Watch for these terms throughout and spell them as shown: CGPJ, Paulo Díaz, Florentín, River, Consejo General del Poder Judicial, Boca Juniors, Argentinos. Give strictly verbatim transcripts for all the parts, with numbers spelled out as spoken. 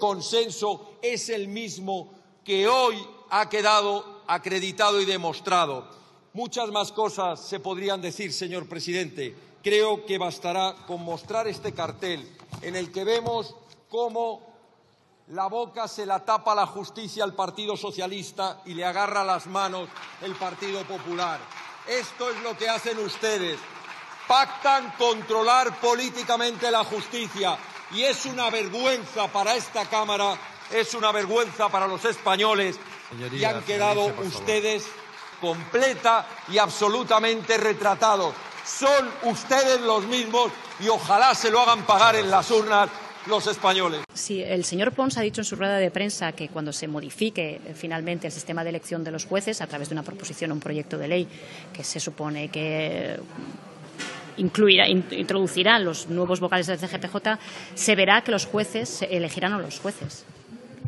consenso es el mismo que hoy ha quedado acreditado y demostrado. Muchas más cosas se podrían decir, señor presidente. Creo que bastará con mostrar este cartel en el que vemos cómo la boca se la tapa la justicia al Partido Socialista y le agarra las manos el Partido Popular. Esto es lo que hacen ustedes. Pactan controlar políticamente la justicia y es una vergüenza para esta Cámara, es una vergüenza para los españoles. Señoría, y han quedado ustedes completa y absolutamente retratados. Son ustedes los mismos y ojalá se lo hagan pagar en las urnas los españoles. Sí, el señor Pons ha dicho en su rueda de prensa que cuando se modifique finalmente el sistema de elección de los jueces a través de una proposición o un proyecto de ley que se supone que incluirá, introducirá los nuevos vocales del C G P J, se verá que los jueces elegirán a los jueces.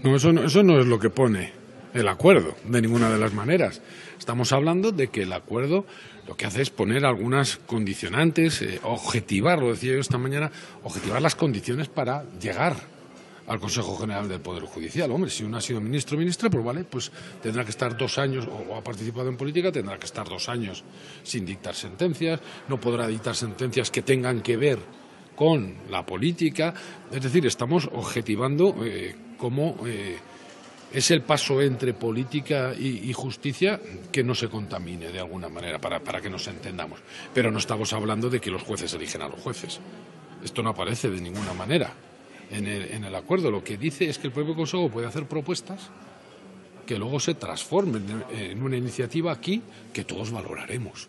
No, eso no, eso no es lo que pone el acuerdo, de ninguna de las maneras. Estamos hablando de que el acuerdo lo que hace es poner algunas condicionantes, eh, objetivar, lo decía yo esta mañana, objetivar las condiciones para llegar al Consejo General del Poder Judicial. Hombre, si uno ha sido ministro o ministra, pues vale, pues tendrá que estar dos años, o ha participado en política, tendrá que estar dos años sin dictar sentencias, no podrá dictar sentencias que tengan que ver con la política. Es decir, estamos objetivando eh, cómo Eh, es el paso entre política y, y justicia que no se contamine de alguna manera, para, para que nos entendamos. Pero no estamos hablando de que los jueces eligen a los jueces. Esto no aparece de ninguna manera en el, en el acuerdo. Lo que dice es que el propio Consejo puede hacer propuestas que luego se transformen en una iniciativa aquí que todos valoraremos.